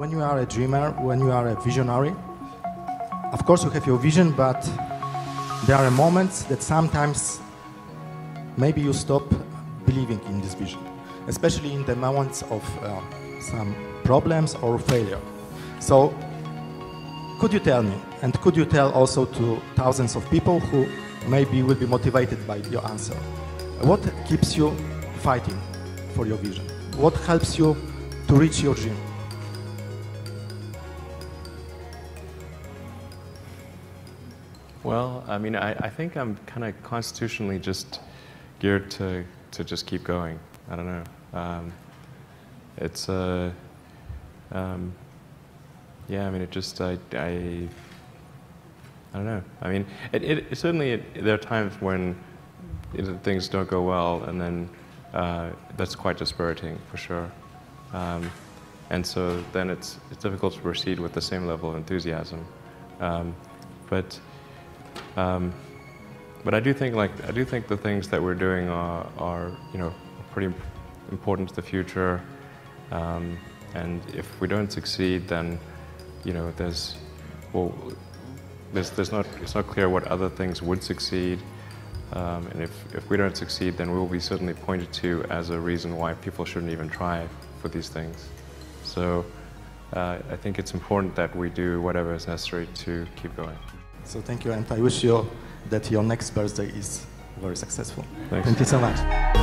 When you are a dreamer, when you are a visionary, of course you have your vision, but there are moments that sometimes maybe you stop believing in this vision, especially in the moments of some problems or failure. So could you tell me, and could you tell also to thousands of people who maybe will be motivated by your answer, what keeps you fighting for your vision? What helps you to reach your dream? Well, I mean, I think I'm kind of constitutionally just geared to just keep going. I don't know. Yeah, I mean, it just, I don't know. I mean, certainly there are times when things don't go well, and then that's quite dispiriting, for sure. And so then it's difficult to proceed with the same level of enthusiasm. But I do think, like, the things that we're doing are you know, pretty important to the future. And if we don't succeed, then, you know, it's not clear what other things would succeed. And if we don't succeed, then we will be certainly pointed to as a reason why people shouldn't even try for these things. So I think it's important that we do whatever is necessary to keep going. So thank you, and I wish you that your next birthday is very successful. Thanks. Thank you so much.